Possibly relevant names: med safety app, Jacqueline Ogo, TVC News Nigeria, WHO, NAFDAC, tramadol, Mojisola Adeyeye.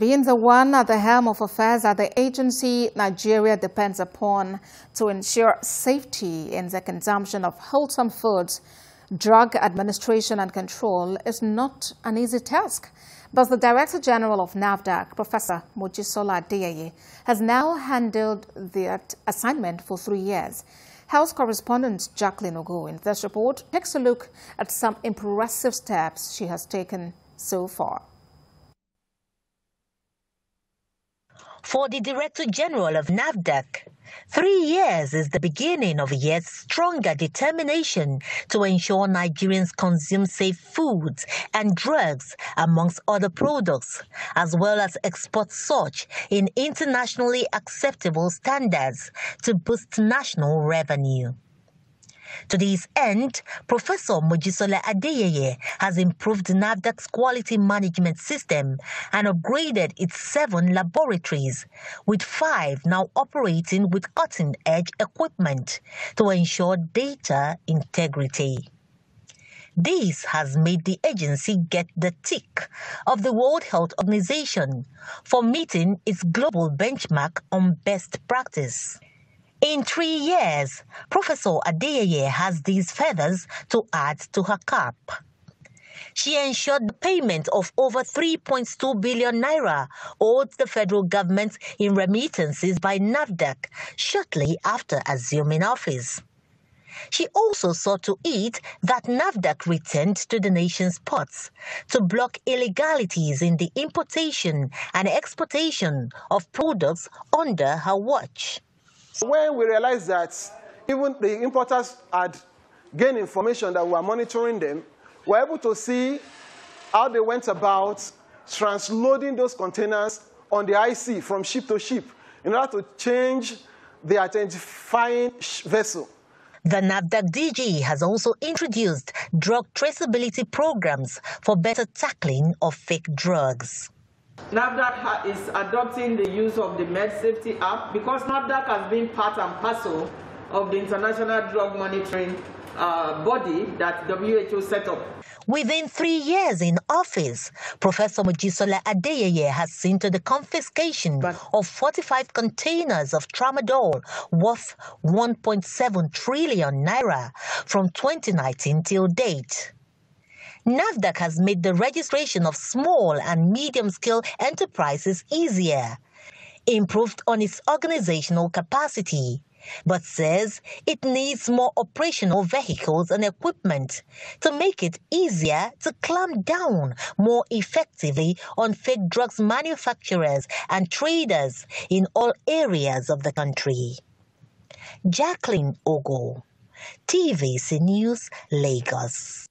Being the one at the helm of affairs at the agency Nigeria depends upon to ensure safety in the consumption of wholesome foods, drug administration and control is not an easy task. But the Director General of NAFDAC, Professor Mojisola Adeyeye, has now handled that assignment for 3 years. House correspondent Jacqueline Ogo in this report takes a look at some impressive steps she has taken so far. For the Director General of NAFDAC, 3 years is the beginning of yet stronger determination to ensure Nigerians consume safe foods and drugs, amongst other products, as well as export such in internationally acceptable standards to boost national revenue. To this end, Professor Mojisola Adeyeye has improved NAFDAC's quality management system and upgraded its 7 laboratories, with 5 now operating with cutting-edge equipment to ensure data integrity. This has made the agency get the tick of the World Health Organization for meeting its global benchmark on best practice. In 3 years, Professor Adeyeye has these feathers to add to her cap. She ensured the payment of over 3.2 billion naira owed the federal government in remittances by NAFDAC shortly after assuming office. She also saw to it that NAFDAC returned to the nation's ports to block illegalities in the importation and exportation of products under her watch. When we realized that even the importers had gained information that we were monitoring them, we were able to see how they went about transloading those containers on the IC from ship to ship in order to change the identifying vessel. The NAFDAC DG has also introduced drug traceability programs for better tackling of fake drugs. NAFDAC is adopting the use of the Med Safety App because NAFDAC has been part and parcel of the international drug monitoring body that WHO set up. Within 3 years in office, Professor Mojisola Adeyeye has seen to the confiscation of 45 containers of tramadol worth 1.7 trillion naira from 2019 till date. NAFDAC has made the registration of small and medium-scale enterprises easier, improved on its organizational capacity, but says it needs more operational vehicles and equipment to make it easier to clamp down more effectively on fake drugs manufacturers and traders in all areas of the country. Jacqueline Ogo, TVC News, Lagos.